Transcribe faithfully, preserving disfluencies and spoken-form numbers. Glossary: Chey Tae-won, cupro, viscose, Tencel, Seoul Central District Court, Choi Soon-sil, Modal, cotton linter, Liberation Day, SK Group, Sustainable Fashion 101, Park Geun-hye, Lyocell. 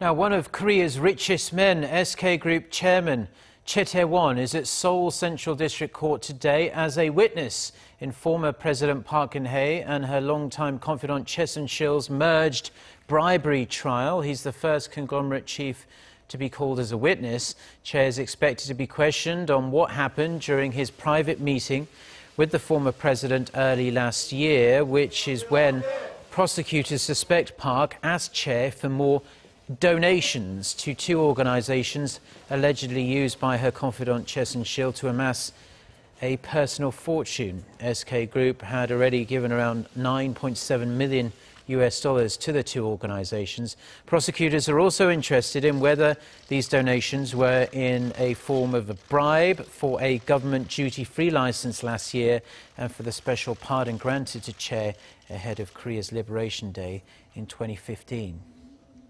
Now, one of Korea's richest men, S K Group chairman Chey Tae-won, is at Seoul Central District Court today as a witness in former President Park Geun-hye and her longtime confidant Choi Soon-sil's merged bribery trial. He's the first conglomerate chief to be called as a witness. Chey is expected to be questioned on what happened during his private meeting with the former president early last year, which is when prosecutors suspect Park asked Chey for more donations to two organizations allegedly used by her confidant Choi Soon-sil to amass a personal fortune. S K Group had already given around nine point seven million U S dollars to the two organizations. Prosecutors are also interested in whether these donations were in a form of a bribe for a government duty-free license last year and for the special pardon granted to Chey ahead of Korea's Liberation Day in twenty fifteen.